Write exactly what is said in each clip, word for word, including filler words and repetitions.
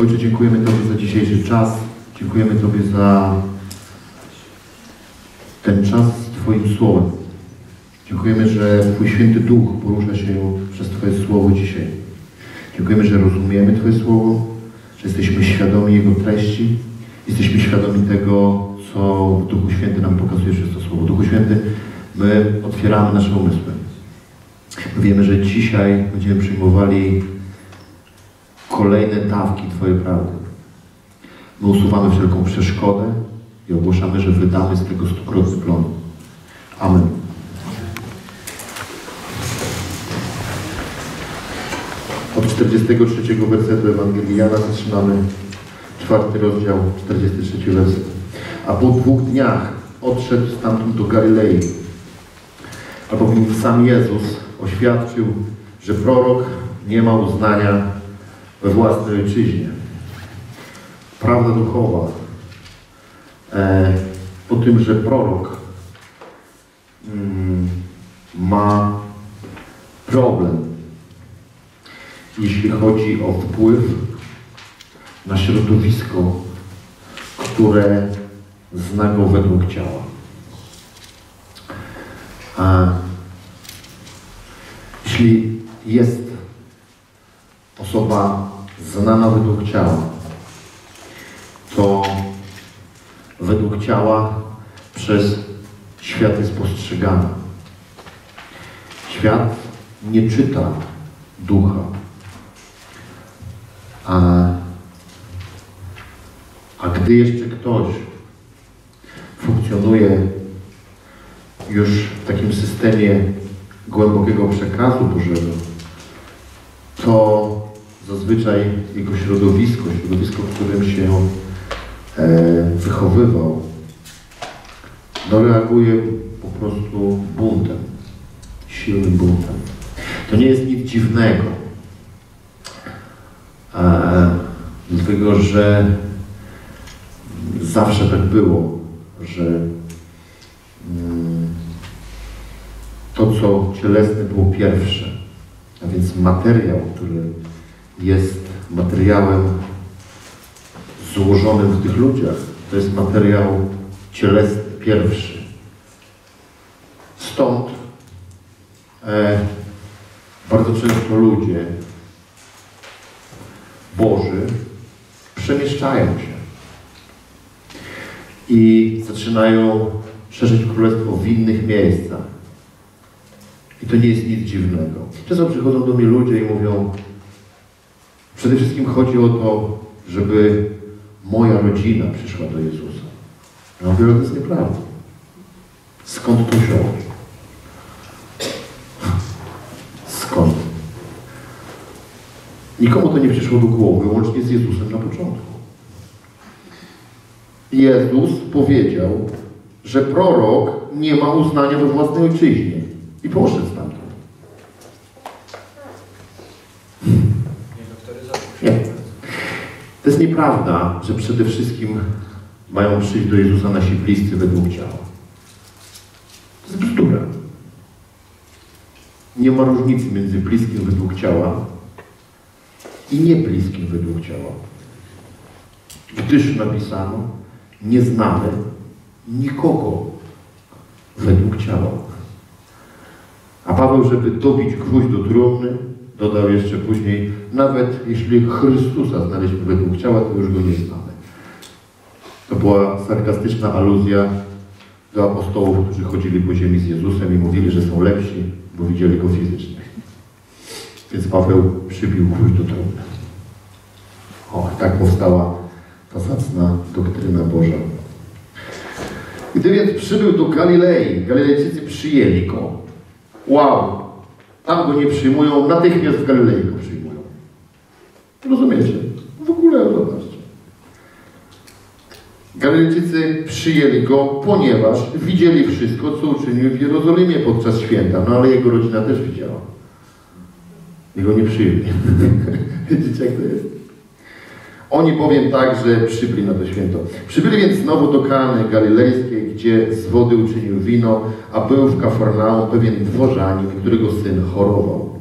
Ojcze, dziękujemy Tobie za dzisiejszy czas. Dziękujemy Tobie za ten czas z Twoim Słowem. Dziękujemy, że Twój Święty Duch porusza się przez Twoje Słowo dzisiaj. Dziękujemy, że rozumiemy Twoje Słowo, że jesteśmy świadomi Jego treści. Jesteśmy świadomi tego, co Duchu Święty nam pokazuje przez to Słowo. Duchu Święty, my otwieramy nasze umysły. Wiemy, że dzisiaj będziemy przyjmowali kolejne dawki Twojej prawdy. My usuwamy wszelką przeszkodę i ogłaszamy, że wydamy z tego stukrotny plon. Amen. Od czterdziestego trzeciego wersetu Ewangelii Jana zaczynamy czwarty rozdział, czterdziesty trzeci werset. A po dwóch dniach odszedł stamtąd do Galilei, albowiem sam Jezus oświadczył, że prorok nie ma uznania we własnej ojczyźnie. Prawda duchowa e, o tym, że prorok mm, ma problem, jeśli chodzi o wpływ na środowisko, które zna go według ciała. A jeśli jest osoba znana według ciała, to według ciała przez świat jest postrzegana. Świat nie czyta ducha. A, a gdy jeszcze ktoś funkcjonuje już w takim systemie głębokiego przekazu Bożego, to zazwyczaj jego środowisko, środowisko, w którym się e, wychowywał, no reaguje po prostu buntem, silnym buntem. To nie jest nic dziwnego, e, dlatego że zawsze tak było, że mm, to, co cielesne, było pierwsze, a więc materiał, który jest materiałem złożonym w tych ludziach, to jest materiał cielesny pierwszy. Stąd e, bardzo często ludzie Boży przemieszczają się i zaczynają szerzyć królestwo w innych miejscach. I to nie jest nic dziwnego. Często przychodzą do mnie ludzie i mówią, przede wszystkim chodzi o to, żeby moja rodzina przyszła do Jezusa. Ja mówię, to jest nieprawda. Skąd to wziął? Skąd? Nikomu to nie przyszło do głowy, łącznie z Jezusem na początku. Jezus powiedział, że prorok nie ma uznania we własnej ojczyźnie i poszedł stamtąd. Nie. To jest nieprawda, że przede wszystkim mają przyjść do Jezusa nasi bliscy według ciała. To jest bzdura. Nie ma różnicy między bliskim według ciała i niebliskim według ciała. Gdyż napisano, nie znamy nikogo według ciała. A Paweł, żeby dobić gwóźdź do trumny, dodał jeszcze później, nawet jeśli Chrystusa znaleźliśmy według ciała, to już Go nie znamy. To była sarkastyczna aluzja do apostołów, którzy chodzili po ziemi z Jezusem i mówili, że są lepsi, bo widzieli Go fizycznie. Więc Paweł przybił gwóźdź do trumny. O, tak powstała ta zacna doktryna Boża. Gdy więc przybył do Galilei, Galilejczycy przyjęli Go. Wow! Tam Go nie przyjmują, natychmiast w Galilei Go przyjmują. Rozumiecie? W ogóle, zobaczcie. Galilejczycy przyjęli Go, ponieważ widzieli wszystko, co uczynił w Jerozolimie podczas święta. No ale Jego rodzina też widziała. Jego nie przyjęli. Widzicie, jak to jest? Oni bowiem także przybyli na to święto. Przybyli więc znowu do Kany galilejskiej, gdzie z wody uczynił wino, a był w Kafarnaum pewien dworzanin, którego syn chorował.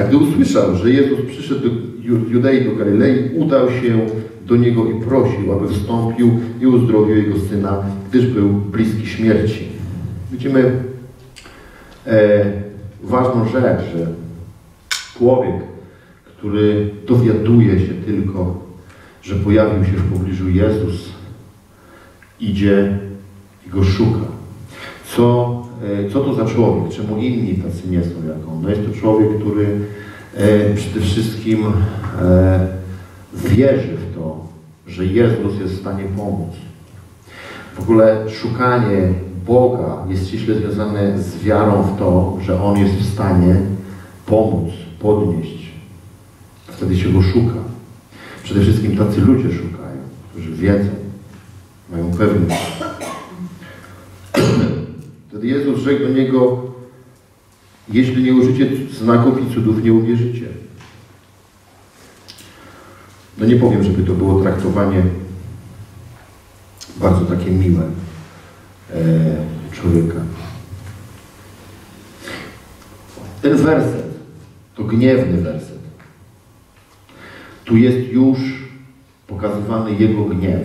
A gdy usłyszał, że Jezus przyszedł do Judei, do Galilei, udał się do Niego i prosił, aby wstąpił i uzdrowił Jego Syna, gdyż był bliski śmierci. Widzimy e, ważną rzecz, że człowiek, który dowiaduje się tylko, że pojawił się w pobliżu Jezus, idzie i Go szuka. Co Co to za człowiek? Czemu inni tacy nie są jak on? No jest to człowiek, który e, przede wszystkim e, wierzy w to, że Jezus jest w stanie pomóc. W ogóle szukanie Boga jest ściśle związane z wiarą w to, że On jest w stanie pomóc, podnieść. Wtedy się Go szuka. Przede wszystkim tacy ludzie szukają, którzy wiedzą, mają pewność. Wtedy Jezus rzekł do niego: jeśli nie użycie znaków i cudów, nie uwierzycie. No nie powiem, żeby to było traktowanie bardzo takie miłe e, człowieka. Ten werset to gniewny werset. Tu jest już pokazywany Jego gniew,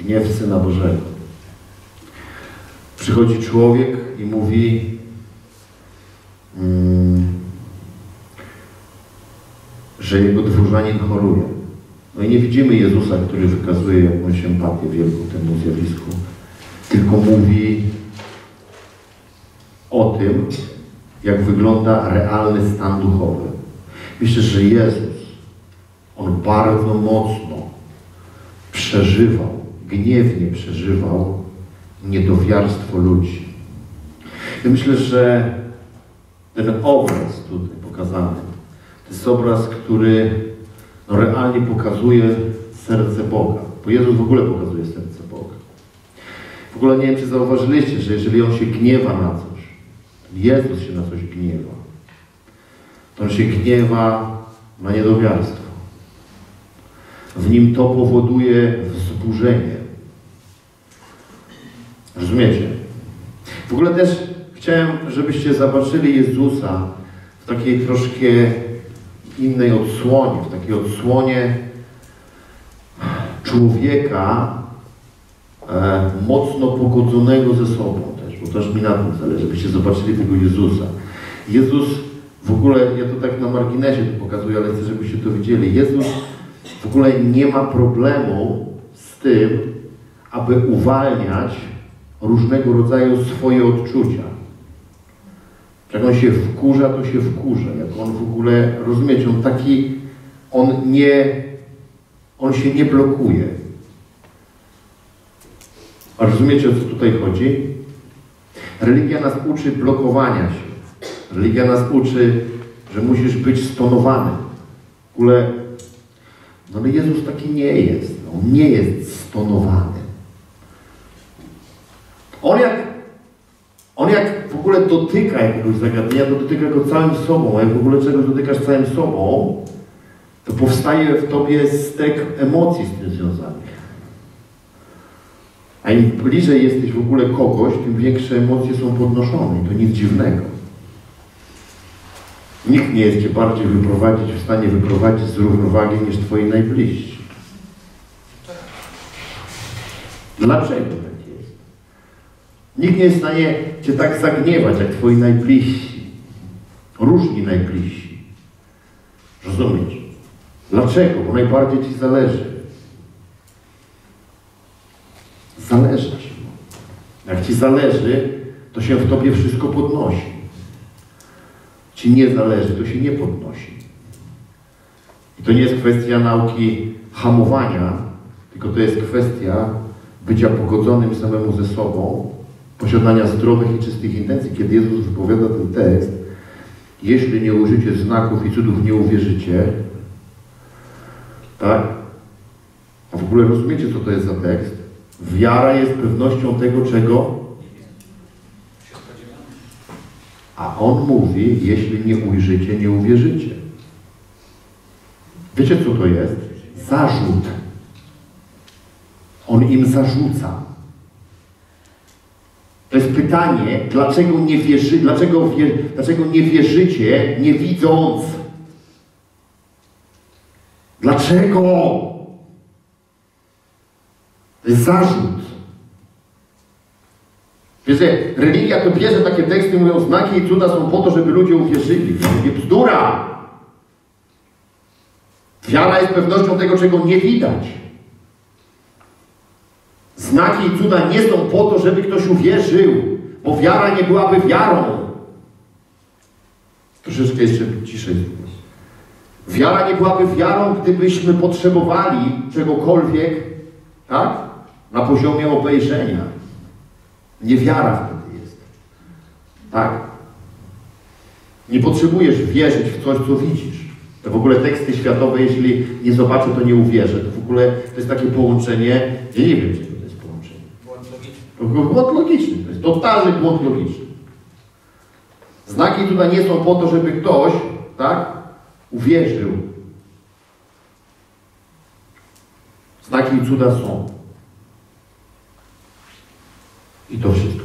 gniew Syna Bożego. Przychodzi człowiek i mówi, um, że jego dworzanin choruje. No i nie widzimy Jezusa, który wykazuje jakąś empatię wielką temu zjawisku, tylko mówi o tym, jak wygląda realny stan duchowy. Myślę, że Jezus, On bardzo mocno przeżywał, gniewnie przeżywał niedowiarstwo ludzi. Ja myślę, że ten obraz tutaj pokazany, to jest obraz, który no, realnie pokazuje serce Boga. Bo Jezus w ogóle pokazuje serce Boga. W ogóle nie wiem, czy zauważyliście, że jeżeli On się gniewa na coś, Jezus się na coś gniewa, to On się gniewa na niedowiarstwo. W Nim to powoduje wzburzenie. Rozumiecie? W ogóle też chciałem, żebyście zobaczyli Jezusa w takiej troszkę innej odsłonie, w takiej odsłonie człowieka e, mocno pogodzonego ze sobą też, bo też mi na tym zależy, żebyście zobaczyli tego Jezusa. Jezus w ogóle, ja to tak na marginesie to pokazuję, ale chcę, żebyście to widzieli. Jezus w ogóle nie ma problemu z tym, aby uwalniać różnego rodzaju swoje odczucia. Jak On się wkurza, to się wkurza. Jak On w ogóle, rozumiecie, On taki, On nie, On się nie blokuje. A rozumiecie, o co tutaj chodzi? Religia nas uczy blokowania się. Religia nas uczy, że musisz być stonowany. W ogóle, no ale Jezus taki nie jest. On nie jest stonowany. On jak, on jak w ogóle dotyka jakiegoś zagadnienia, to dotyka go całym sobą, a jak w ogóle czegoś dotykasz całym sobą, to powstaje w tobie stek emocji z tym związanych. A im bliżej jesteś w ogóle kogoś, tym większe emocje są podnoszone i to nic dziwnego. Nikt nie jest cię bardziej wyprowadzić, w stanie wyprowadzić z równowagi niż twoi najbliżsi. Dlaczego? Nikt nie jest w stanie cię tak zagniewać, jak twoi najbliżsi. Różni najbliżsi. Rozumieć? Dlaczego? Bo najbardziej ci zależy. Zależy ci. Jak ci zależy, to się w tobie wszystko podnosi. Ci nie zależy, to się nie podnosi. I to nie jest kwestia nauki hamowania, tylko to jest kwestia bycia pogodzonym samemu ze sobą, posiadania zdrowych i czystych intencji. Kiedy Jezus wypowiada ten tekst, jeśli nie użycie znaków i cudów, nie uwierzycie, tak? A w ogóle rozumiecie, co to jest za tekst? Wiara jest pewnością tego, czego? A On mówi, jeśli nie ujrzycie, nie uwierzycie. Wiecie, co to jest? Zarzut. On im zarzuca. To jest pytanie, dlaczego nie, wierzy, dlaczego, dlaczego nie wierzycie, nie widząc? Dlaczego? To jest zarzut. Wiecie, religia to bierze takie teksty, mówią, znaki i cuda są po to, żeby ludzie uwierzyli. To jest bzdura. Wiara jest pewnością tego, czego nie widać. Znaki i cuda nie są po to, żeby ktoś uwierzył, bo wiara nie byłaby wiarą. Troszeczkę jeszcze ciszej. Wiara nie byłaby wiarą, gdybyśmy potrzebowali czegokolwiek, tak? Na poziomie obejrzenia. Niewiara wtedy jest. Tak? Nie potrzebujesz wierzyć w coś, co widzisz. To w ogóle teksty światowe, jeśli nie zobaczę, to nie uwierzę. To w ogóle to jest takie połączenie, ja nie wiem, czego to jest połączenie. Błąd logiczny. Błąd logiczny. To jest totalny błąd logiczny. Znaki tutaj nie są po to, żeby ktoś, tak? Uwierzył. Znaki i cuda są. I to wszystko.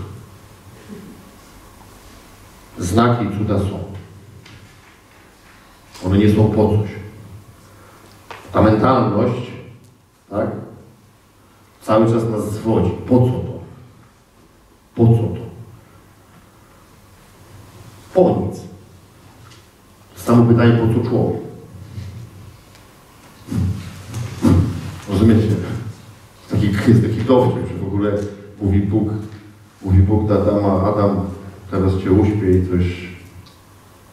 Znaki i cuda są. One nie są po coś. Ta mentalność, tak? Cały czas nas zwodzi. Po co to? Po co to? Po nic. Samo pytanie, po co człowiek? Rozumiecie? Taki, jest taki dowcip, że w ogóle mówi Bóg, mówi Bóg do Adama, Adam, teraz cię uśpię i coś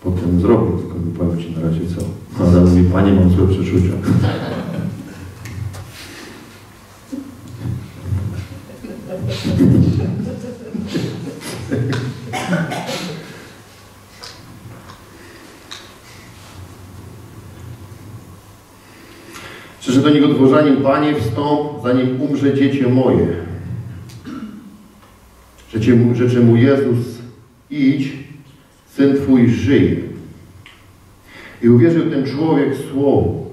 potem zrobię, tylko nie powiem ci na razie co. Adam mówi, Panie, mam złe przeczucia. Przyszedł do niego dworzanin, Panie, wstąp, zanim umrze dziecię moje. Rzeczy mu Jezus, idź, syn Twój żyje. I uwierzył ten człowiek słowu,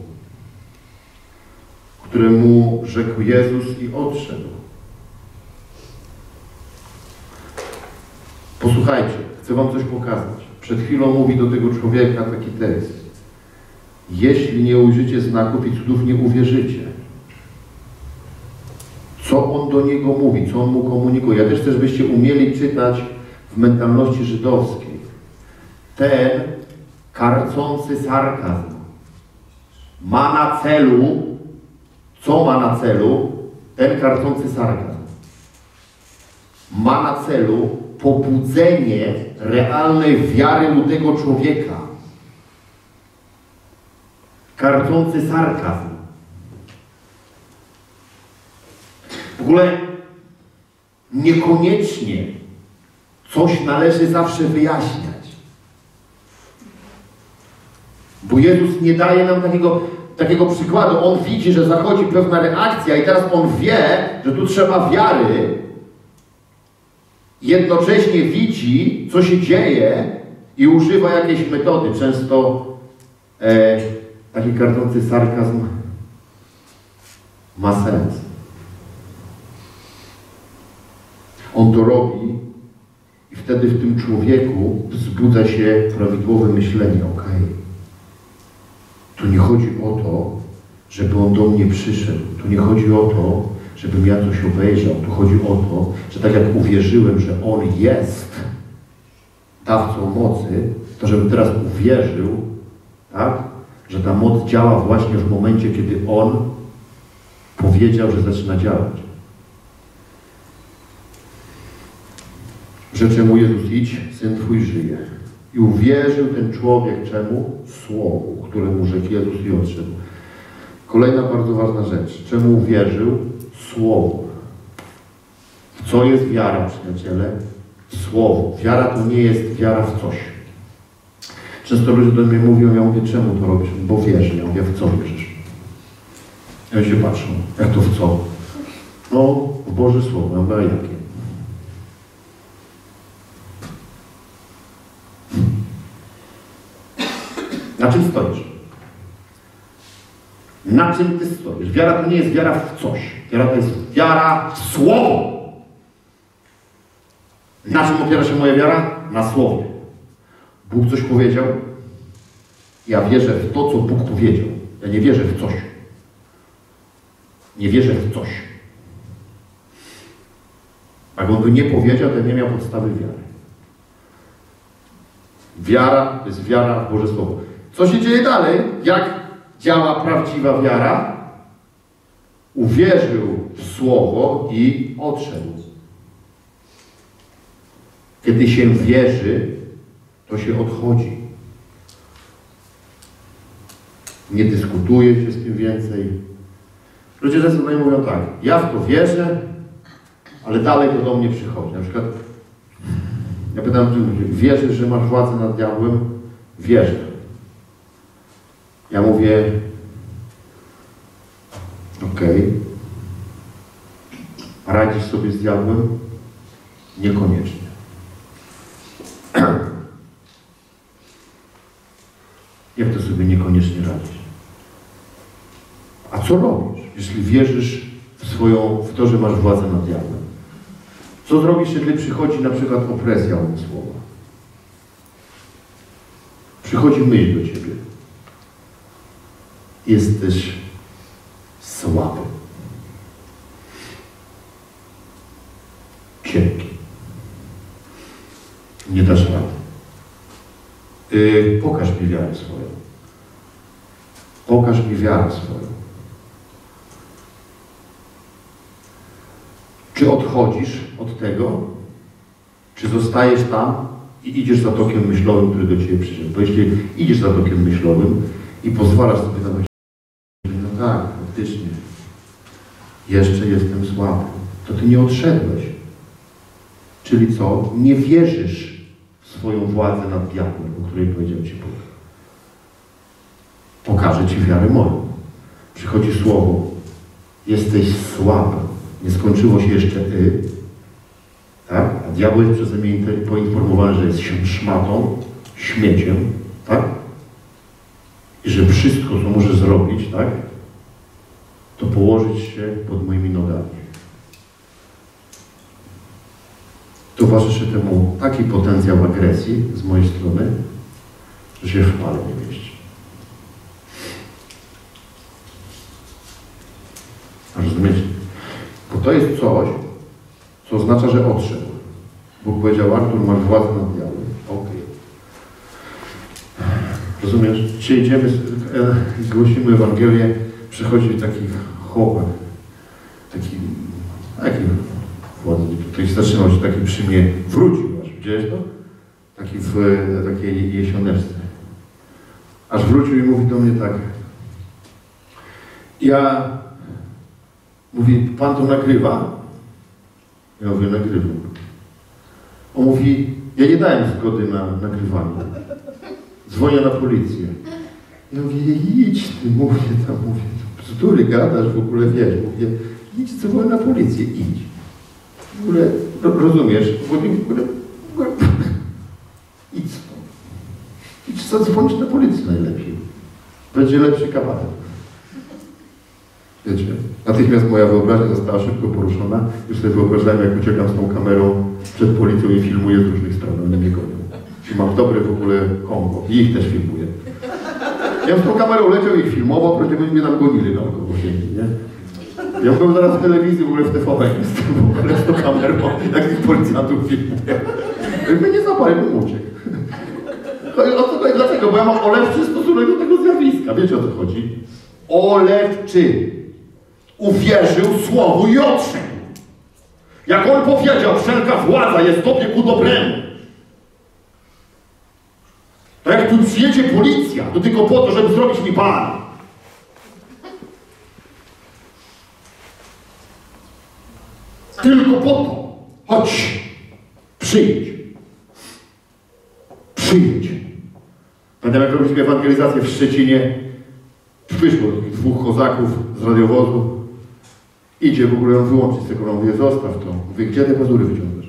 któremu rzekł Jezus i odszedł. Posłuchajcie, chcę wam coś pokazać. Przed chwilą mówi do tego człowieka taki tekst. Jeśli nie ujrzycie znaków i cudów, nie uwierzycie. Co on do niego mówi, co on mu komunikuje. Ja też chcę, żebyście umieli czytać w mentalności żydowskiej ten karcący sarkazm ma na celu, co ma na celu ten karcący sarkazm? Ma na celu pobudzenie realnej wiary u tego człowieka. Karcący sarkazm. W ogóle niekoniecznie coś należy zawsze wyjaśniać. Bo Jezus nie daje nam takiego, takiego przykładu. On widzi, że zachodzi pewna reakcja i teraz on wie, że tu trzeba wiary. Jednocześnie widzi, co się dzieje i używa jakiejś metody. Często e, taki karcący sarkazm ma sens. On to robi i wtedy w tym człowieku wzbudza się prawidłowe myślenie. Ok, tu nie chodzi o to, żeby on do mnie przyszedł. Tu nie chodzi o to, żebym ja coś obejrzał. Tu chodzi o to, że tak jak uwierzyłem, że On jest dawcą mocy, to żebym teraz uwierzył, tak? Że ta moc działa właśnie w momencie, kiedy On powiedział, że zaczyna działać. Rzecze mu Jezus, idź, syn Twój żyje. I uwierzył ten człowiek czemu? Słowu, któremu rzekł Jezus i odszedł. Kolejna bardzo ważna rzecz. Czemu uwierzył? Słowu. W co jest wiara, przyjaciele? W Słowu. Wiara to nie jest wiara w coś. Często ludzie do mnie mówią, ja mówię, czemu to robisz? Bo wierzę. Ja mówię, w co wierzysz? Ja się patrzą, jak to w co? No, w Boże Słowo. Ja mówię, a jakie? Na czym stoisz? Na czym ty stoisz? Wiara to nie jest wiara w coś. Wiara to jest wiara w Słowo. Na czym opiera się moja wiara? Na Słowie. Bóg coś powiedział. Ja wierzę w to, co Bóg powiedział. Ja nie wierzę w coś. Nie wierzę w coś. A gdyby on nie powiedział, to nie miał podstawy wiary. Wiara to jest wiara w Boże Słowo. Co się dzieje dalej? Jak działa prawdziwa wiara? Uwierzył w Słowo i odszedł. Kiedy się wierzy, to się odchodzi. Nie dyskutuje się z tym więcej. Ludzie często mówią tak, ja w to wierzę, ale dalej to do mnie przychodzi. Na przykład ja pytam ludzi, wierzysz, że masz władzę nad diabłem? Wierzę. Ja mówię, okej, radzisz sobie z diabłem? Niekoniecznie. Jak to sobie niekoniecznie radzisz? A co robisz, jeśli wierzysz w, swoją, w to, że masz władzę nad diabłem? Co zrobisz, kiedy przychodzi na przykład opresja umysłowa? Przychodzi myśl do ciebie. Jesteś słaby. Cienki. Nie dasz rady. Yy, pokaż mi wiarę swoją. Pokaż mi wiarę swoją. Czy odchodzisz od tego? Czy zostajesz tam i idziesz za tokiem myślowym, który do ciebie przyszedł? Bo jeśli idziesz za tokiem myślowym i pozwalasz sobie na myśl, no tak, faktycznie, jeszcze jestem słaby, to ty nie odszedłeś. Czyli co? Nie wierzysz swoją władzę nad diabłem, o której powiedział ci Bóg. Pokażę ci wiarę moją. Przychodzi słowo. Jesteś słaby. Nie skończyło się jeszcze ty. Tak? A diabeł jest przeze mnie poinformowany, że jest się szmatą, śmieciem, tak? I że wszystko, co może zrobić, tak? To położyć się pod moimi nogami. Towarzyszy temu taki potencjał agresji z mojej strony, że się w pale nie mieści. Rozumiecie? Bo to jest coś, co oznacza, że odszedł. Bóg powiedział, Artur, masz władzę nad diabłem. Okej. Rozumiesz? Dzisiaj idziemy, e, głosimy Ewangelię, przychodzi taki chłopak, taki, taki ktoś zatrzymał się taki przy mnie, wrócił aż, widziałeś to? Taki w takiej jesioneczce. Aż wrócił i mówi do mnie tak. Ja... Mówi, pan to nagrywa? Ja mówię, nagrywam. On mówi, ja nie dałem zgody na nagrywanie. Dzwonię na policję. Ja mówię, idź ty, mówię tam, mówię, bzdury gadasz, w ogóle wiesz. Mówię, idź, dzwonię na policję, idź. W ogóle, rozumiesz, w ogóle, w ogóle, w ogóle. Idź stąd. Idź zadzwonić na policję najlepiej. Będzie lepszy kabaret. Wiecie, natychmiast moja wyobraźnia została szybko poruszona. Już sobie wyobrażałem, jak uciekam z tą kamerą przed policją i filmuję z różnych stron, one mnie gonią. I mam dobre w ogóle kombo. I ich też filmuję. Ja z tą kamerą leciał i filmował, przecież oni mnie tam gonili na około siebie, nie? Ja byłem zaraz w telewizji, w ogóle w T V N jestem, w ogóle z tą kamerą, jak tych policjantów filmuje. My nie zapali, bym uciekł. Dlaczego? Bo ja mam olewczy stosunek do tego zjawiska. Wiecie, o co chodzi? Olewczy. Uwierzył Słowu i odszedł. Jak on powiedział, wszelka władza jest tobie ku dobremu. To jak tu przyjedzie policja, to tylko po to, żeby zrobić mi pan. Tylko po to. Chodź. Przyjdź. Przyjdź. Pamiętam, jak robiliśmy ewangelizację w Szczecinie. Przyszło takich dwóch kozaków z radiowozu. Idzie w ogóle ją wyłączyć z tego. Ja mówię, zostaw to. Mówię, gdzie te pazury wyciągasz?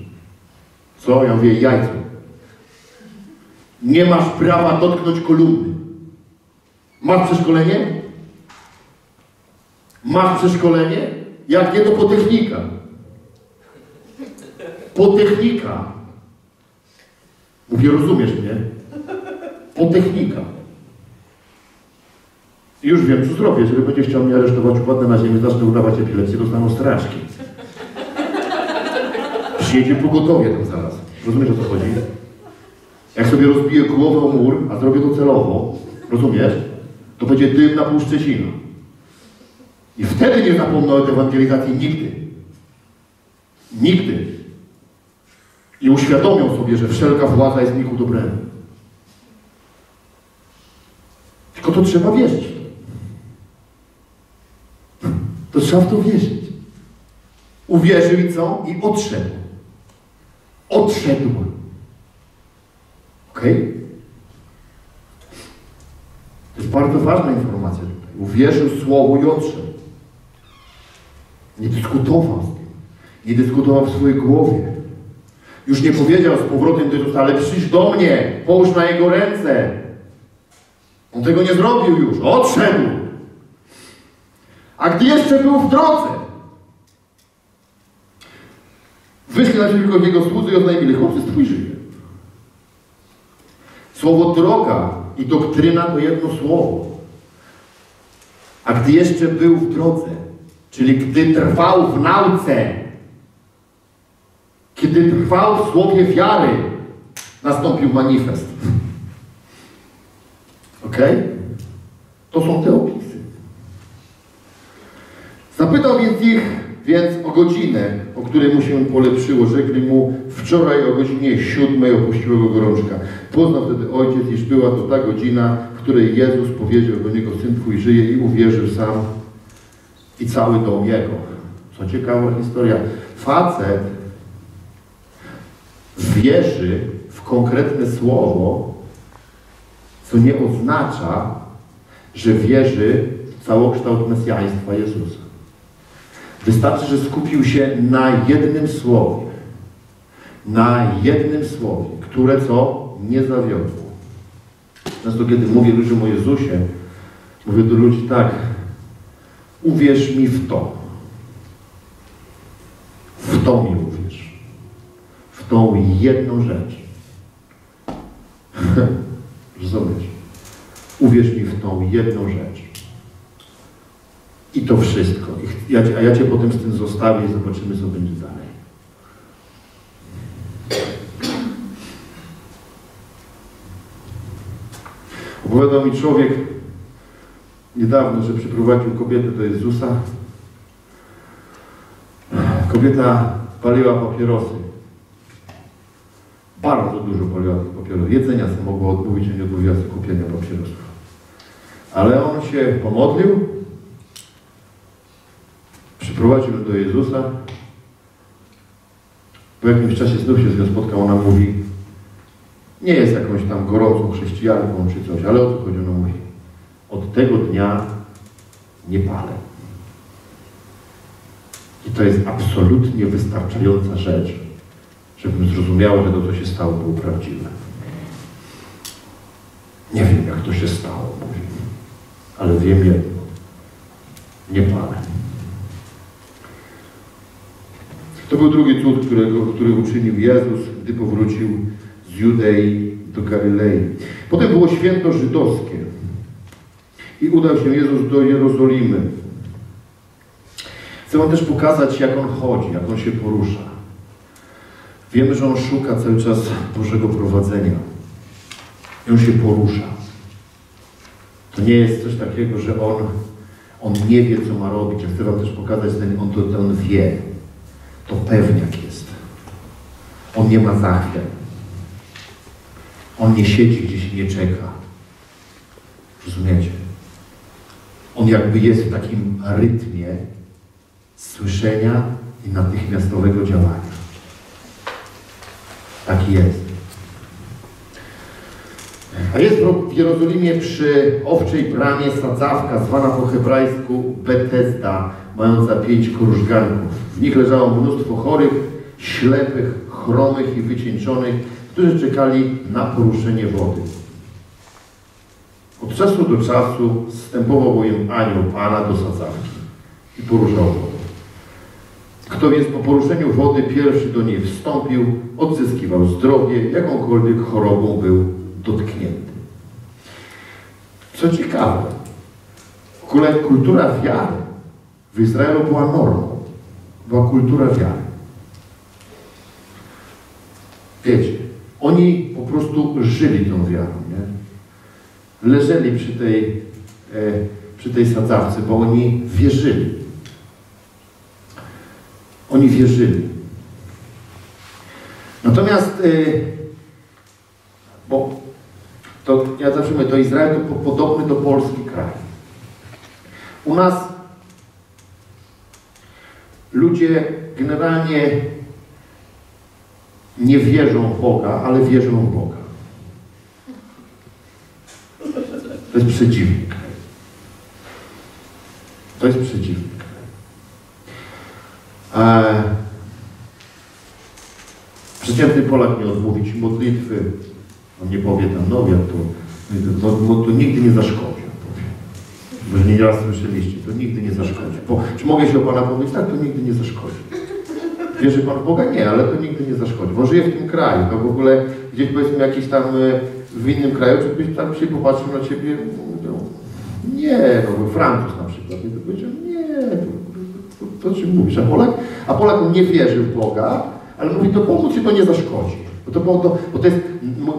Co? Ja mówię, jajco. Nie masz prawa dotknąć kolumny. Masz przeszkolenie? Masz przeszkolenie? Jak nie, to po technika. Po technika. Mówię, rozumiesz mnie? Po technika. I już wiem, co zrobię. Jeżeli będzie chciał mnie aresztować, upadnę na ziemię, zacznę udawać epilepsję, dostaną strażki. Przyjedzie pogotowie tam zaraz. Rozumiesz, o co chodzi? Jak sobie rozbiję głowę o mur, a zrobię to celowo, rozumiesz? To będzie dym na pół Szczecina. I wtedy nie zapomnę o ewangelizacji nigdy. Nigdy. I uświadomią sobie, że wszelka władza jest w ku dobremu. Tylko to trzeba wierzyć. To trzeba w to wierzyć. Uwierzył i co? I odszedł. Odszedł. Okej? Okay? To jest bardzo ważna informacja tutaj. Uwierzył słowu i odszedł. Nie dyskutował z tym. Nie dyskutował w swojej głowie. Już nie powiedział z powrotem do Jezusa, ale przyjdź do mnie, połóż na Jego ręce. On tego nie zrobił już. Odszedł. A gdy jeszcze był w drodze, wyszli na siebie tylko Jego słudzy i oznajmili, chłopcy, Twój żyje. Słowo droga i doktryna to jedno słowo. A gdy jeszcze był w drodze, czyli gdy trwał w nauce, kiedy trwał w słowie wiary, nastąpił manifest. Ok? To są te opisy. Zapytał więc ich więc o godzinę, o której mu się polepszyło. Rzekli mu, wczoraj o godzinie siódmej opuściła go gorączka. Poznał wtedy ojciec, iż była to ta godzina, w której Jezus powiedział do niego, syn twój żyje, i uwierzył sam i cały dom jego. Co ciekawa historia. Facet wierzy w konkretne słowo, co nie oznacza, że wierzy w całokształt mesjaństwa Jezusa. Wystarczy, że skupił się na jednym słowie. Na jednym słowie, które co? Nie zawiodło. Często kiedy mówię ludziom o Jezusie, mówię do ludzi tak, uwierz mi w to. W to mi uwierz. W tą jedną rzecz. Rozumiesz? Uwierz mi w tą jedną rzecz. I to wszystko. I ja, a ja Cię potem z tym zostawię i zobaczymy, co będzie dalej. Opowiadał mi człowiek niedawno, że przyprowadził kobietę do Jezusa. Kobieta paliła papierosy. Bardzo dużo paliła tych papierosów. Jedzenia sobie mogła odmówić, a nie odmówiła sobie kupienia papierosów. Ale on się pomodlił, przyprowadził do Jezusa. Po jakimś czasie znów się z nią spotkał. Ona mówi, nie jest jakąś tam gorącą chrześcijanką czy coś, ale o to chodzi. Ona mówi, od tego dnia nie palę. I to jest absolutnie wystarczająca rzecz, żebym zrozumiał, że to, co się stało, było prawdziwe. Nie wiem, jak to się stało, mówi, ale wiem jedno. Nie palę. To był drugi cud, którego, który uczynił Jezus, gdy powrócił z Judei do Galilei. Potem było święto żydowskie i udał się Jezus do Jerozolimy. Chcę wam też pokazać, jak On chodzi, jak On się porusza. Wiemy, że On szuka cały czas Bożego prowadzenia. I On się porusza. To nie jest coś takiego, że On, on nie wie, co ma robić. Ja chcę wam też pokazać, ten, on, to, on wie. To pewniak jest. On nie ma zachwiań. On nie siedzi gdzieś i nie czeka. Rozumiecie? On jakby jest w takim rytmie słyszenia i natychmiastowego działania. Taki jest. A jest w Jerozolimie przy owczej bramie sadzawka, zwana po hebrajsku Betesda, mająca pięć krużganków. W nich leżało mnóstwo chorych, ślepych, chromych i wycieńczonych, którzy czekali na poruszenie wody. Od czasu do czasu zstępował bowiem anioł Pana do sadzawki i poruszał wodę. Kto więc po poruszeniu wody pierwszy do niej wstąpił, odzyskiwał zdrowie, jakąkolwiek chorobą był dotknięty. Co ciekawe, ogóle kultura wiary w Izraelu była normą. Była kultura wiary. Wiecie, oni po prostu żyli tą wiarą, nie? Leżeli przy tej, przy tej sadzawce, bo oni wierzyli. Oni wierzyli. Natomiast, bo to ja zawsze mówię, to Izrael to podobny do Polski kraj. U nas ludzie generalnie nie wierzą w Boga, ale wierzą w Boga. To jest przeciwnik. To jest przeciwnik. Eee, przeciętny Polak nie odmówić modlitwy. On nie powie tam, no ja to, to, to, to nigdy nie zaszkodzi. Może nie raz słyszeliście, to nigdy nie zaszkodzi. Bo, czy mogę się o Pana pomyśleć? Tak, to nigdy nie zaszkodzi. Wierzy Pan w Boga? Nie, ale to nigdy nie zaszkodzi. Bo żyje w tym kraju, to w ogóle gdzieś powiedzmy jakiś tam w innym kraju, czy byś tam się popatrzył na Ciebie, no, nie, no Francuz na przykład, nie, to powiedział, nie, to, to, to, to czym mówisz, a Polak? A Polak nie wierzy w Boga, ale mówi, to pomóc Ci to nie zaszkodzi. Bo to, bo, to, bo to jest,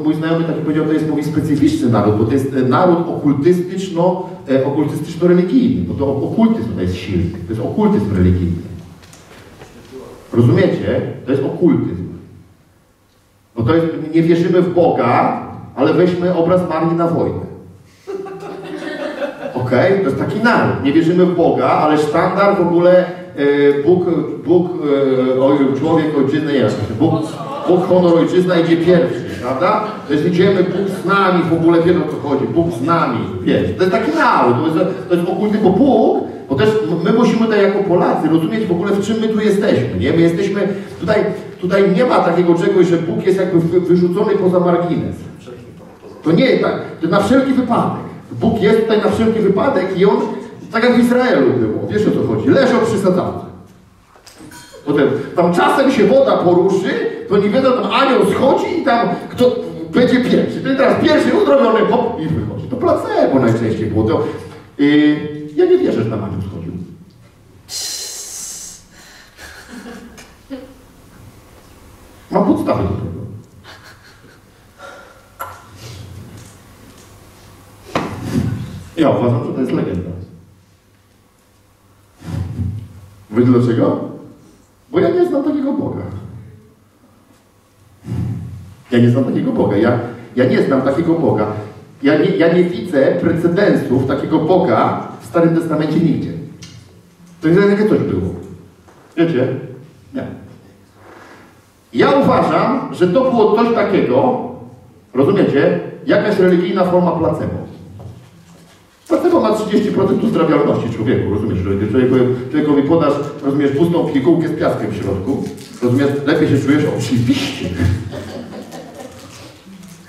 mój znajomy taki powiedział, to jest, mówi, specyficzny naród, bo to jest naród okultystyczno, okultystyczno-religijny, bo to okultyzm to jest silny, to jest okultyzm religijny. Rozumiecie? To jest okultyzm. Bo to jest, nie wierzymy w Boga, ale weźmy obraz Marii na wojnę. Okej? Okay? To jest taki naród. Nie wierzymy w Boga, ale sztandar w ogóle Bóg, Bóg oj, człowiek, ojczyzna, nie Bóg. Bóg, honor, ojczyzna idzie pierwszy, prawda? To jest idziemy, Bóg z nami, w ogóle wiemy o co chodzi, Bóg z nami, wiesz. To jest taki naród, to jest, to jest ogólny, bo Bóg, bo też my musimy tutaj jako Polacy rozumieć w ogóle, w czym my tu jesteśmy, nie? My jesteśmy, tutaj, tutaj nie ma takiego czegoś, że Bóg jest jakby wyrzucony poza margines. To nie jest tak, to na wszelki wypadek. Bóg jest tutaj na wszelki wypadek i on, tak jak w Izraelu było, wiesz o co chodzi, leżał przy sadzawce. Potem tam czasem się woda poruszy, to nie wiadomo, tam anioł schodzi i tam kto będzie pierwszy. Ten teraz pierwszy uzdrowiony, hop, i wychodzi. To placebo najczęściej było. To, yy, ja nie wierzę, że tam anioł schodził. Mam podstawy do tego. Ja uważam, że to jest legenda. Wy dlaczego? Bo ja nie znam takiego Boga. Ja nie znam takiego Boga. Ja, ja nie znam takiego Boga. Ja nie, ja nie widzę precedensów takiego Boga w Starym Testamencie nigdzie. To jest takie coś było. Wiecie? Nie. Ja uważam, że to było coś takiego, rozumiecie, jakaś religijna forma placebo. Placebo ma trzydzieści procent uzdrawialności człowieku, rozumiesz? Człowiekowi, człowiekowi podasz, rozumiesz, pustą pigułkę z piaskiem w środku, rozumiesz, lepiej się czujesz, oczywiście.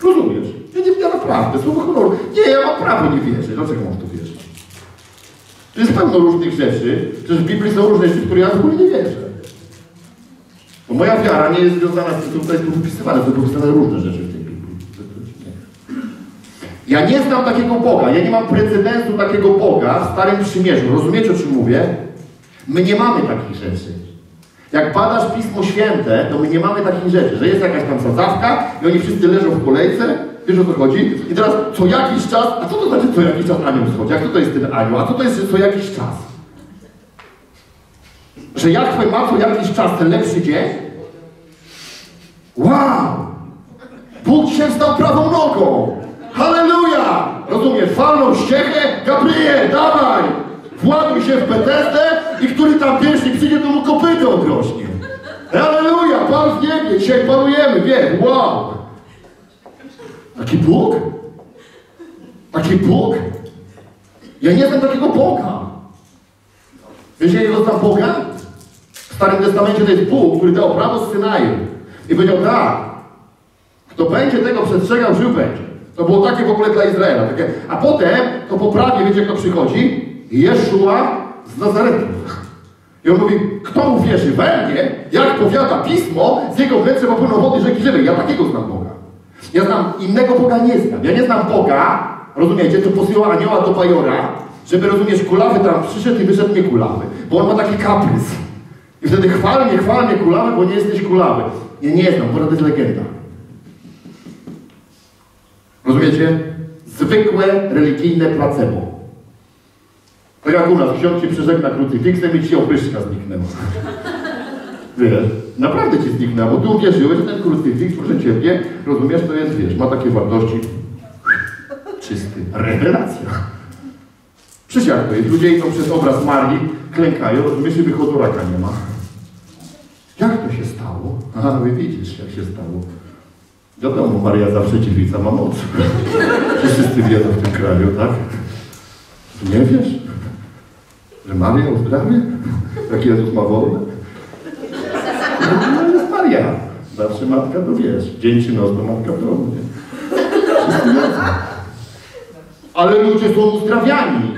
Rozumiesz? Ja nie ja naprawdę, słowo honoru. Nie, ja mam prawo nie wierzyć. Dlaczego mam w to wierzyć? To jest pełno różnych rzeczy, przecież w Biblii są różne rzeczy, w które ja w ogóle nie wierzę. Bo moja wiara nie jest związana z tym, co tutaj jest wpisywane, to są wpisane różne rzeczy w tej Biblii. Ja nie znam takiego Boga, ja nie mam precedensu takiego Boga w Starym Przymierzu. Rozumiecie, o czym mówię? My nie mamy takich rzeczy. Jak badasz Pismo Święte, to my nie mamy takich rzeczy, że jest jakaś tam sadzawka i oni wszyscy leżą w kolejce, wiesz o co chodzi? I teraz co jakiś czas, a co to znaczy co jakiś czas anioł schodzi? Jak to, to jest ten anioł? A co to jest co jakiś czas? Że Jachwę ma co jakiś czas ten lepszy dzień? Wow! Bóg się wstał prawą nogą! Halleluja! Rozumiesz? Falną ściechę? Gabriel, dawaj! Właduj się w Betesdę i który tam wierzchnik przyjdzie, to mu kopytę odrośnie. Halleluja! Pan w niebie! Dzisiaj panujemy! Wie! Wow! Taki Bóg? Taki Bóg? Ja nie znam takiego Boga. Wiesz, ja nie znam Boga? W Starym Testamencie to jest Bóg, który dał prawo z Synaju. I powiedział tak. Kto będzie tego przestrzegał, żył będzie. To było takie w ogóle dla Izraela. Takie. A potem to poprawnie, wiecie, kto przychodzi? Jeszua z Nazaretu. I on mówi, kto uwierzy we mnie, jak powiada Pismo, z jego wnętrza popłyną wody rzeki żywej. Ja takiego znam Boga. Ja znam, innego Boga nie znam. Ja nie znam Boga, rozumiecie, co posyła anioła do Bajora, Żeby, rozumiesz, kulawy tam przyszedł i wyszedł niekulawy. Bo on ma taki kaprys. I wtedy chwal mnie, chwal mnie kulawy, bo nie jesteś kulawy. Ja nie znam, bo to jest legenda. Rozumiecie? Zwykłe, religijne placebo. To jak u nas, ksiądz się przeżegna krucyfiksem i ci się opryszka zniknęła. Wiesz, naprawdę ci zniknęła, bo ty uwierzyłeś, że ten krucyfiks, proszę ciebie, rozumiesz, to jest, wiesz, ma takie wartości. Czysty. Rewelacja. Przysiak to jest, ludzie idą przez obraz Marii, klękają, rozumiesz, i wychodu raka nie ma. Jak to się stało? Aha, wy widzisz, jak się stało. Wiadomo, Maria zawsze dziewica ma moc. Wszyscy wiedzą w tym kraju, tak? Nie wiesz? Że Maria uzdrawia? Jak Jezus ma wolne? No, jest Maria. Zawsze matka to wiesz. Dzień czy noc to matka w domu, nie? Ale ludzie są uzdrawiani.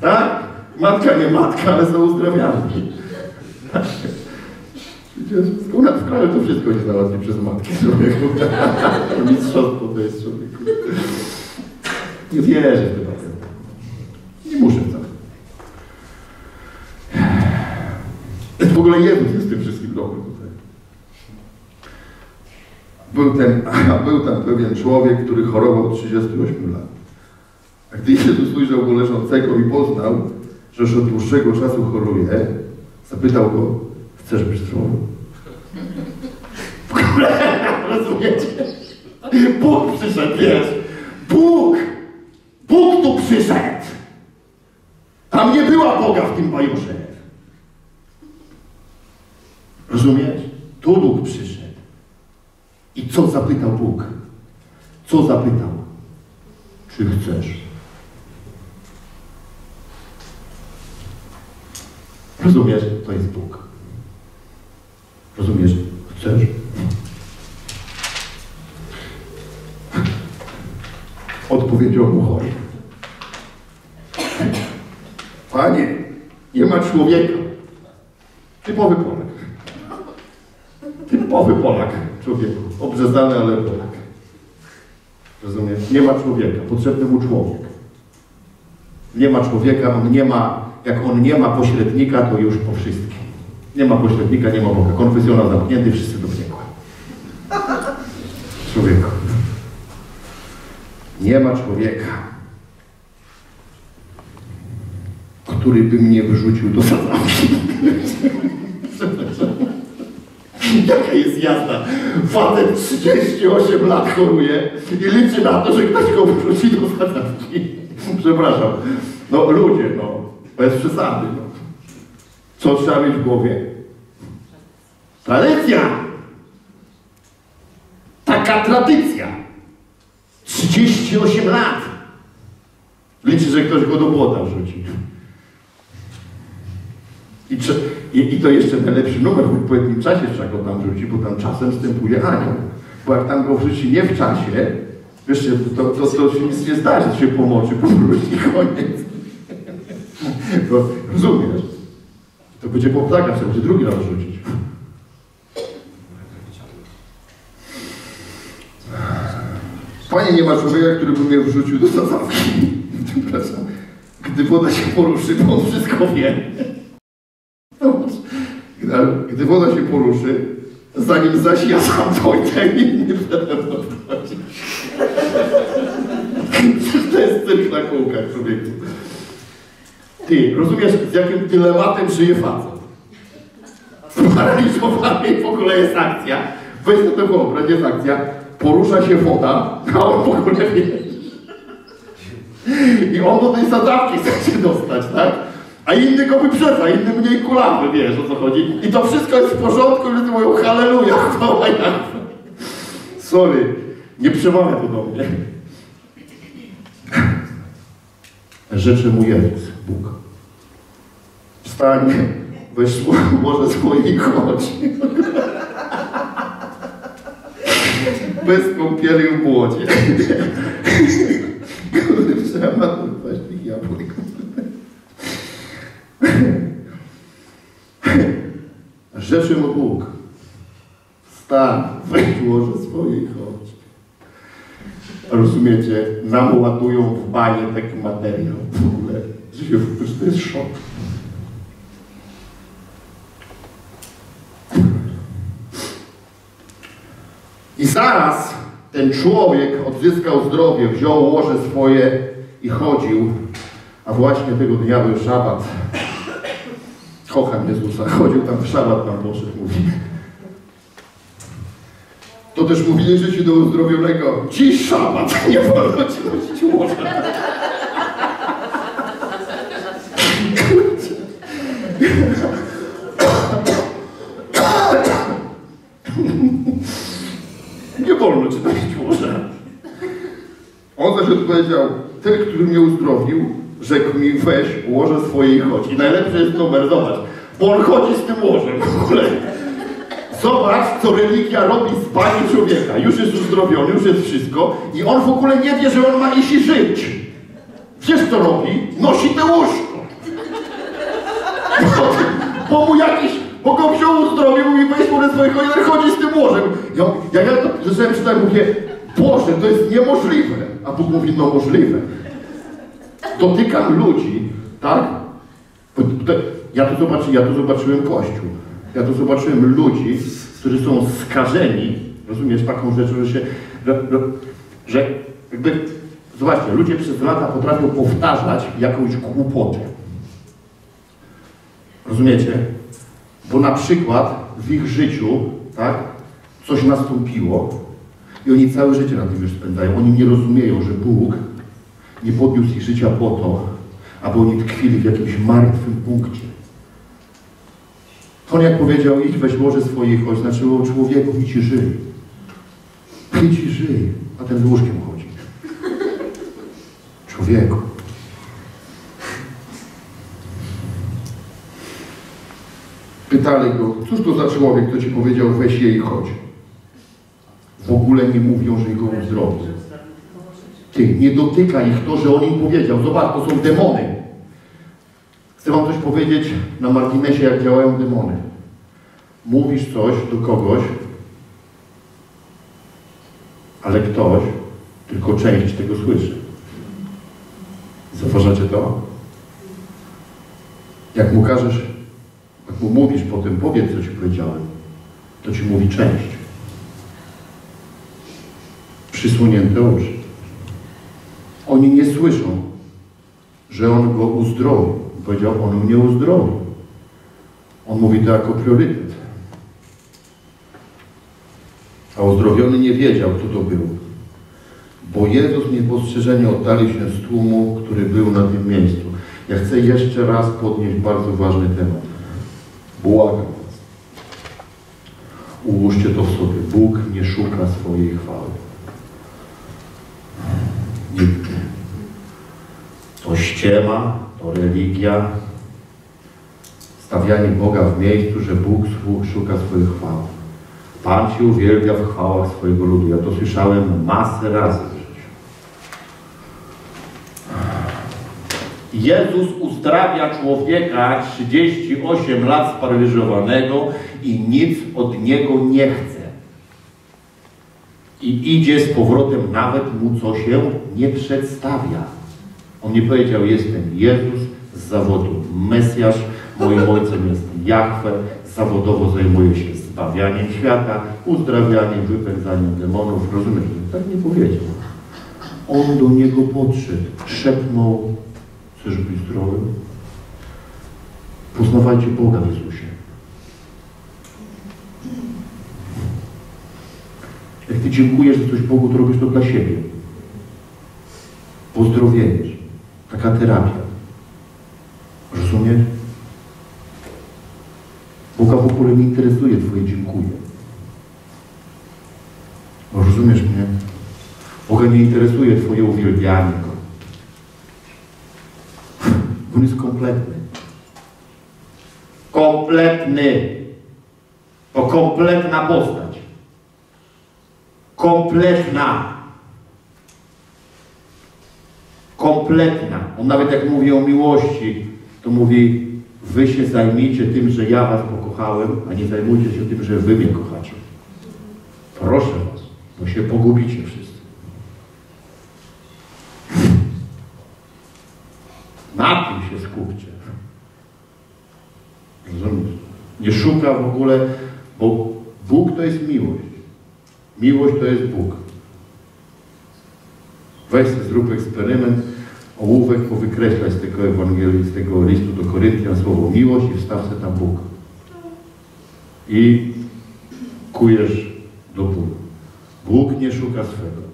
Tak? Matka nie matka, ale są uzdrawiani. Tak? U nas w kraju to wszystko nie znalazłem przez matki człowieku. Mistrzostwo to jest człowieku. Nie wierzę w tym. Nie muszę wcale. W ogóle Jezus jest tym wszystkim dobry tutaj. Był, ten, był tam pewien człowiek, który chorował od trzydziestu ośmiu lat. A gdy Jezus ujrzał go leżącego i poznał, że już od dłuższego czasu choruje, zapytał go: chcesz być zdrowy? Rozumiecie? Bóg przyszedł, wiesz? Bóg! Bóg tu przyszedł! Tam nie była Boga w tym bajorze. Rozumiesz? Tu Bóg przyszedł. I co zapytał Bóg? Co zapytał? Czy chcesz? Rozumiesz? To jest Bóg. Rozumiesz? Chcesz? Odpowiedział mu chory. Panie, nie ma człowieka. Typowy Polak. Typowy Polak, człowieku. Obrzezany, ale Polak. Rozumiesz? Nie ma człowieka. Potrzebny mu człowiek. Nie ma człowieka, on nie ma, jak on nie ma pośrednika, to już po wszystkim. Nie ma pośrednika, nie ma Boga. Konfesjonal zamknięty, wszyscy do piekła. Człowieku. Nie ma człowieka, który by mnie wyrzucił do sadzawki. Przepraszam. Jaka jest jazda? Facet trzydzieści osiem lat choruje i liczy na to, że ktoś go wyrzuci do sadzawki. Przepraszam. No ludzie, no. Bez przesady. No. Co trzeba mieć w głowie? Tradycja! Taka tradycja! trzydzieści osiem lat! Liczy, że ktoś go do błota wrzuci. I, czy, i, i to jeszcze najlepszy numer, w odpowiednim czasie trzeba go tam wrzucić, bo tam czasem wstępuje anioł. Bo jak tam go wrzuci nie w czasie, wiesz, to, to, to się nic nie zdarzy, się pomoczy, powróci, koniec. Bo, rozumiesz? To będzie po ptaka, trzeba będzie drugi raz wrzucić. Panie, nie ma człowieka, który by mnie wrzucił do sadzawki. Przepraszam. Gdy woda się poruszy, bo on wszystko wie. Gdy woda się poruszy, zanim zaś ja sam dojdę i nie będę w to wchodzić. To jest cyrk na kółkach, człowieku. Ty, rozumiesz, z jakim dylematem żyje facet? Sparaliżowany i w ogóle jest akcja. Weź na to wyobraź, jest akcja. Porusza się woda, a on w ogóle wie. I on do tej sadzawki chce się dostać, tak? A inny go wyprzedza, inny mniej kulawy, wiesz o co chodzi. I to wszystko jest w porządku, ludzie mówią halleluja, chwała Jana. Sorry, nie przemawia to do mnie. Rzeczy mu Jezus, Bóg. Wstań, weź może swoich oczu. Bez kąpieli w błocie. Trzeba ma tu tych jabłek. Rzeczy mu Bóg. Wstań, weź łoże swoich oczu. Rozumiecie? Nam ładują w banie taki materiał w ogóle. To jest szok. I zaraz ten człowiek odzyskał zdrowie, wziął łoże swoje i chodził. A właśnie tego dnia był szabat. Kocham Jezusa, chodził tam w szabat, Pan Boże mówi. To też mówili, że ci do uzdrowionego. Dziś szabat, nie wolno ci nosić łoża. Nie wolno ci nosić łoża. On też odpowiedział, ten, który mnie uzdrowił, rzekł mi, weź łoże swoje i chodź. I najlepsze jest numer, zobacz, bo on chodzi z tym łożem w ogóle. Zobacz, co religia robi z pani człowieka. Już jest uzdrowiony, już jest wszystko i on w ogóle nie wie, że on ma iść żyć. Wiesz, co robi? Nosi te łóżko. Bo, bo mu jakiś, bo go wziął uzdrowił, mówi, weź łoże swoje, chodzi z tym łożem. Ja, ja to zacząłem czytać, mówię, Boże, to jest niemożliwe. A Bóg mówi, no możliwe. Dotykam ludzi, tak? Ja to zobaczyłem, ja to zobaczyłem Kościół. Ja to zobaczyłem ludzi, którzy są skażeni, rozumiesz, taką rzecz, że się, że, że jakby, zobaczcie, ludzie przez lata potrafią powtarzać jakąś głupotę. Rozumiecie? Bo na przykład w ich życiu, tak, coś nastąpiło i oni całe życie na tym już spędzają. Oni nie rozumieją, że Bóg nie podniósł ich życia po to, aby oni tkwili w jakimś martwym punkcie. On jak powiedział, idź weź łoże swoje i chodź, znaczyło człowieku, idź i żyj. Idź i żyj, a ten z łóżkiem chodzi. Człowieku. Pytali go, cóż to za człowiek, kto ci powiedział, weź je i chodź. W ogóle nie mówią, że jego uzdrowi. Ty, nie dotyka ich to, że on im powiedział. Zobacz, to są demony. Chcę wam coś powiedzieć na marginesie, jak działają demony. Mówisz coś do kogoś, ale ktoś tylko część tego słyszy. Zauważacie to? Jak mu każesz, jak mu mówisz potem, powiedz, co ci powiedziałem, to ci mówi część. Przysłonięte oczy. Oni nie słyszą, że on go uzdrowił. Powiedział, on mnie uzdrowił. On mówi to jako priorytet. A uzdrowiony nie wiedział, kto to był. Bo Jezus niepostrzeżenie oddalił się z tłumu, który był na tym miejscu. Ja chcę jeszcze raz podnieść bardzo ważny temat. Błagam was. Ułóżcie to w sobie. Bóg nie szuka swojej chwały. Nigdy. To ściema, to religia, stawianie Boga w miejscu, że Bóg szuka swoich chwał. Pan się uwielbia w chwałach swojego ludu. Ja to słyszałem masę razy w życiu. Jezus uzdrawia człowieka trzydzieści osiem lat sparaliżowanego i nic od niego nie chce. I idzie z powrotem, nawet mu co się nie przedstawia. On nie powiedział, jestem Jezus z zawodu Mesjasz, moim ojcem jest Jahwe, zawodowo zajmuję się zbawianiem świata, uzdrawianiem, wypędzaniem demonów, rozumiecie? Tak nie powiedział. On do niego podszedł, szepnął, chcesz być zdrowy? Poznawajcie Boga w Jezusie. Jak ty dziękujesz za coś Bogu, to robisz to dla siebie. Pozdrowienie. Taka terapia. Rozumiesz? Boga w ogóle nie interesuje twoje dziękuję. Rozumiesz mnie? Boga nie interesuje twoje uwielbianie. On jest kompletny. Kompletny. To kompletna postać. Kompletna. Kompletna. On nawet jak mówi o miłości, to mówi, wy się zajmijcie tym, że ja was pokochałem, a nie zajmujcie się tym, że wy mnie kochacie. Proszę was, bo się pogubicie wszyscy. punkcie. Rozumiesz? Nie szuka w ogóle, bo Bóg to jest miłość. Miłość to jest Bóg. Weź, zrób eksperyment, ołówek powykreślać z tego Ewangelii, z tego listu do Koryntian słowo miłość i wstaw se tam Bóg. I kujesz do bólu. Bóg nie szuka swego.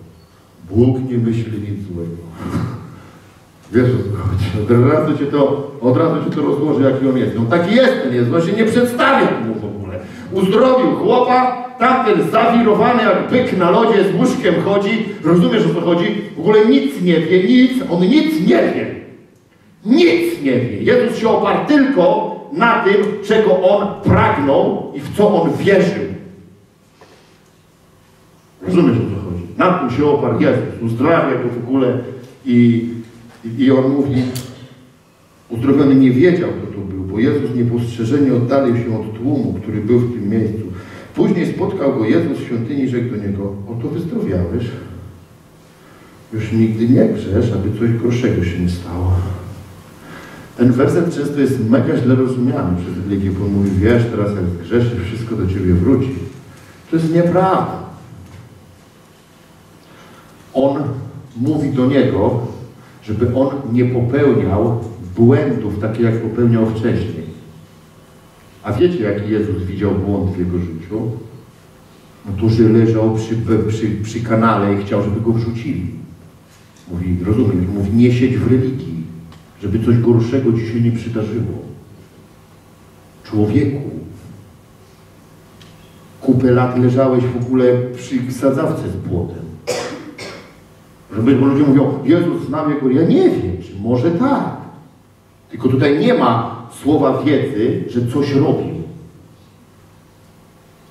Bóg nie myśli nic złego. Wiesz o co chodzi? Od razu cię to, od razu cię to rozłoży, jaki on jest. No taki jest ten jest, on się nie przedstawił mu w ogóle. Uzdrowił chłopa, tamten zawirowany jak byk na lodzie z łóżkiem chodzi. Rozumiesz o co chodzi? W ogóle nic nie wie, nic, on nic nie wie. Nic nie wie. Jezus się oparł tylko na tym, czego on pragnął i w co on wierzył. Rozumiesz o co chodzi? Na tym się oparł Jezus, uzdrawia go w ogóle i, i, i on mówi, uzdrowiony nie wiedział, kto to był, bo Jezus niepostrzeżenie oddalił się od tłumu, który był w tym miejscu. Później spotkał go Jezus w świątyni i rzekł do niego, oto wyzdrowiałeś, już nigdy nie grzesz, aby coś gorszego się nie stało. Ten werset często jest mega źle rozumiany przez religię, bo mówi, wiesz, teraz jak zgrzeszysz, wszystko do ciebie wróci. To jest nieprawda. On mówi do niego, żeby on nie popełniał błędów, takich jak popełniał wcześniej. A wiecie, jaki Jezus widział błąd w jego życiu? No to, że leżał przy, przy, przy kanale i chciał, żeby go wrzucili. Mówi, rozumiesz, mówi, nie siedź w religii, żeby coś gorszego ci się nie przydarzyło. Człowieku, kupę lat leżałeś w ogóle przy sadzawce z błotem. Bo ludzie mówią, Jezus znam Jego, ja nie wiem, czy może tak. Tylko tutaj nie ma słowa wiedzy, że coś robił.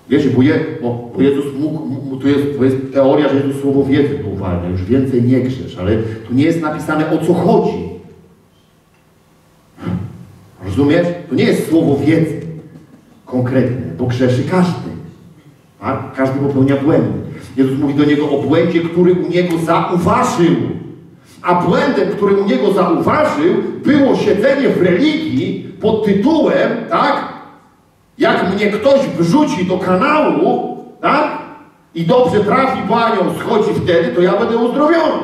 Wiecie, bo, Je, bo, bo Jezus mógł, to jest, to jest teoria, że Jezus słowo wiedzy to uwalnia, już więcej nie grzesz, ale tu nie jest napisane o co chodzi. Rozumiesz? To nie jest słowo wiedzy konkretne, bo grzeszy każdy. Tak? Każdy popełnia błędy. Jezus mówi do niego o błędzie, który u niego zauważył. A błędem, który u niego zauważył, było siedzenie w religii pod tytułem, tak? Jak mnie ktoś wrzuci do kanału, tak? I dobrze trafi, bo anioł schodzi wtedy, to ja będę uzdrowiony.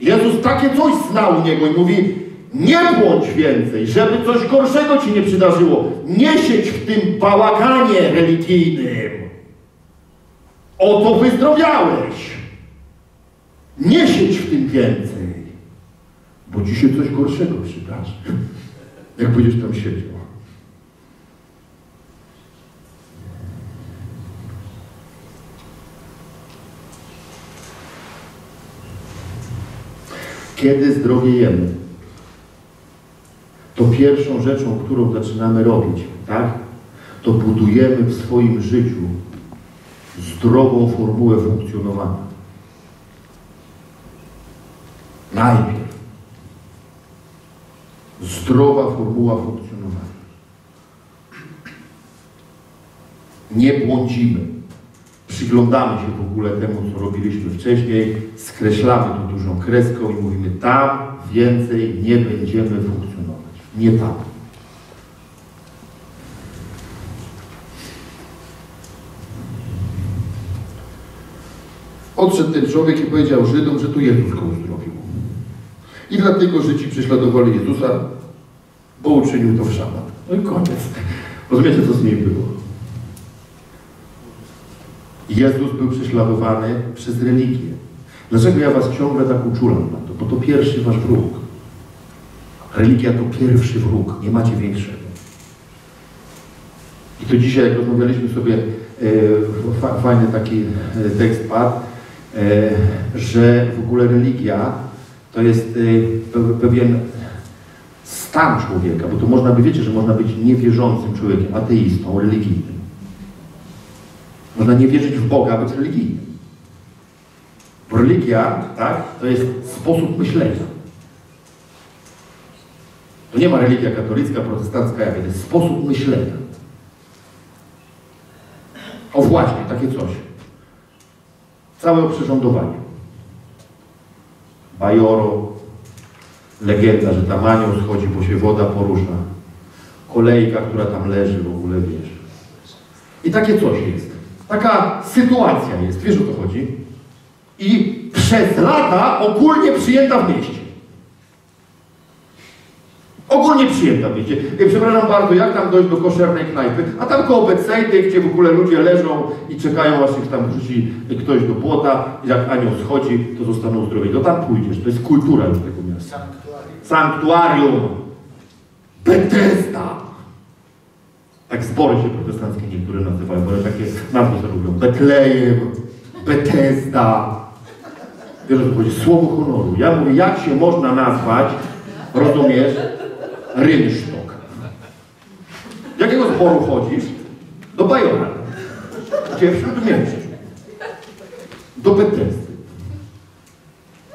Jezus takie coś znał u niego i mówi, nie błądź więcej, żeby coś gorszego ci nie przydarzyło. Nie siedź w tym bałaganie religijnym. Oto wyzdrowiałeś. Nie siedź w tym więcej, bo ci się coś gorszego przydarzy, jak będziesz tam siedział. Kiedy zdrowiejemy, to pierwszą rzeczą, którą zaczynamy robić, tak, to budujemy w swoim życiu zdrową formułę funkcjonowania. Najpierw zdrowa formuła funkcjonowania. Nie błądzimy. Przyglądamy się w ogóle temu, co robiliśmy wcześniej, skreślamy to dużą kreską i mówimy, tam więcej nie będziemy funkcjonować. Nie tam. Odszedł ten człowiek i powiedział Żydom, że tu Jezus go uzdrowił. I dlatego Żydzi prześladowali Jezusa, bo uczynił to w szabat. No i koniec. Rozumiecie, co z nim było? Jezus był prześladowany przez religię. Dlaczego ja was ciągle tak uczulam na to? Bo to pierwszy wasz wróg. Religia to pierwszy wróg. Nie macie większego. I to dzisiaj, jak rozmawialiśmy sobie, e, fajny taki tekst padł, e, że w ogóle religia to jest y, pewien stan człowieka, bo to można by, wiecie, że można być niewierzącym człowiekiem, ateistą, religijnym. Można nie wierzyć w Boga, a być religijnym. Bo religia, tak, to jest sposób myślenia. To nie ma religia katolicka, protestancka, jaka, to jest sposób myślenia. O właśnie, takie coś. Całe oprzyrządowanie. Bajoro, legenda, że tam anioł schodzi, bo się woda porusza. Kolejka, która tam leży, w ogóle wiesz. I takie coś jest. Taka sytuacja jest, wiesz o co chodzi? I przez lata ogólnie przyjęta w mieście. Ogólnie przyjęta w mieście. Przepraszam bardzo, jak tam dojść do koszernej knajpy? A tam koło Betesdy, gdzie w ogóle ludzie leżą i czekają, aż ich tam wrzuci ktoś do płota. I jak anioł schodzi, to zostaną uzdrowieni. No tam pójdziesz, to jest kultura już tego miasta. Sanktuarium. Sanktuarium. Betesda. Tak zbory się protestanckie niektóre nazywają, bo takie nazwy się lubią. Betlejem, Betesda. Wiesz, to chodzi, słowo honoru. Ja mówię, jak się można nazwać, rozumiesz, rynsztok. Jakiego zboru chodzisz? Do Bajora. Gdzie w Śródmieściu. Do Betesdy.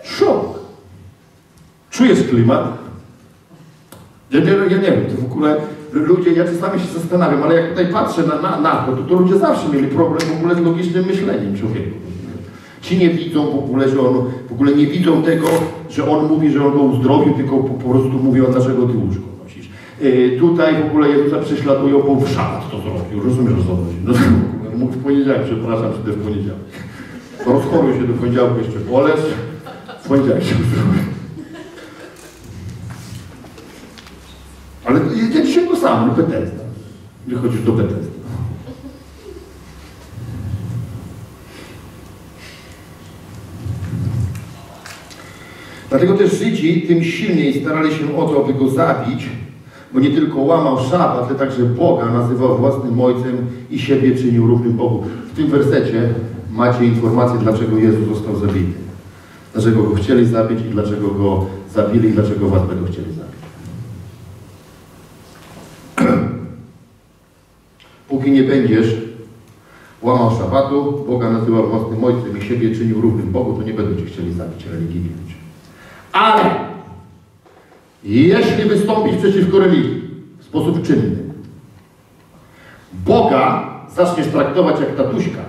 Szok. Czujesz klimat? Ja nie, ja nie wiem, to w ogóle ludzie, ja czasami się zastanawiam, ale jak tutaj patrzę na, na, na to, to, to ludzie zawsze mieli problem w ogóle z logicznym myśleniem człowieku. Ci nie widzą w ogóle, że on, w ogóle nie widzą tego, że on mówi, że on go uzdrowił, tylko po, po prostu mówi, o dlaczego ty łóżko nosisz. Yy, tutaj w ogóle Jezusa prześladują, bo w szabat to zrobił, rozumiesz, że to no, w poniedziałek, przepraszam, czy to w poniedziałek. Rozchoruj się do poniedziałku jeszcze polec, w poniedziałek się uzdrowił. Ale ja dzisiaj to samo, Betesda. Wychodzisz do Betesdy. Dlatego też Żydzi tym silniej starali się o to, aby go zabić, bo nie tylko łamał szabat, ale także Boga nazywał własnym ojcem i siebie czynił równym Bogu. W tym wersecie macie informację, dlaczego Jezus został zabity. Dlaczego go chcieli zabić i dlaczego go zabili i dlaczego was będą chcieli zabić. Póki nie będziesz łamał szabatu, Boga nazywał własnym ojcem i siebie czynił równym Bogu, to nie będą cię chcieli zabić religijnie. Ale jeśli wystąpisz przeciwko religii w sposób czynny, Boga zaczniesz traktować jak tatuśka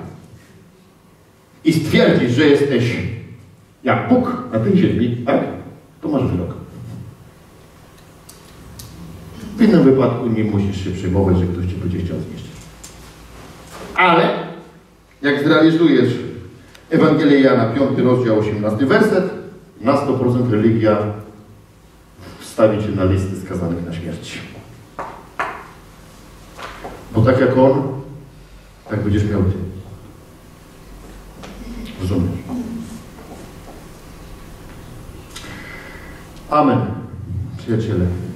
i stwierdzisz, że jesteś jak Bóg na tej ziemi, tak? To masz wyrok. W innym wypadku nie musisz się przejmować, że ktoś cię będzie chciał zniszczyć. Ale jak zrealizujesz Ewangelię Jana, piąty rozdział, osiemnasty werset, na sto procent religia wstawi cię na listy skazanych na śmierć. Bo tak jak on, tak będziesz miał ty. Rozumiesz? Amen. Przyjaciele.